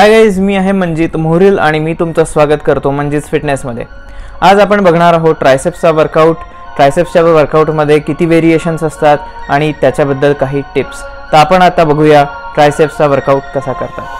Hi guys, मी आहे मंजीत मोहरिल आणि मी तुमचं स्वागत करतो मंजीट्स फिटनेसमध्ये। आज आपण बघणार आहोत ट्रायसेप्सच्या वर्कआउटमध्ये किती व्हेरिएशन्स असतात आणि त्याच्याबद्दल काही टिप्स। तर आपण आता बघूया ट्रायसेप्सचा वर्कआउट कसा करतात।